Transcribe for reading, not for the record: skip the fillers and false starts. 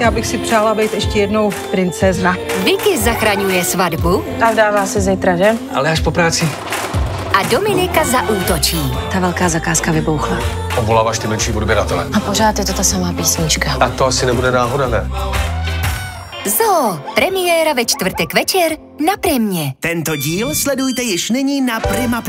Já bych si přála být ještě jednou princezna. Viky zachraňuje svatbu. A dává se zítra, že? Ale až po práci. A Dominika zaútočí. Ta velká zakázka vybouchla. Obvoláváš ty menší odběratele. A pořád je to ta samá písnička. A to asi nebude náhoda, ne? ZOO. Premiéra ve čtvrtek večer na Primě. Tento díl sledujte již nyní na Prima+.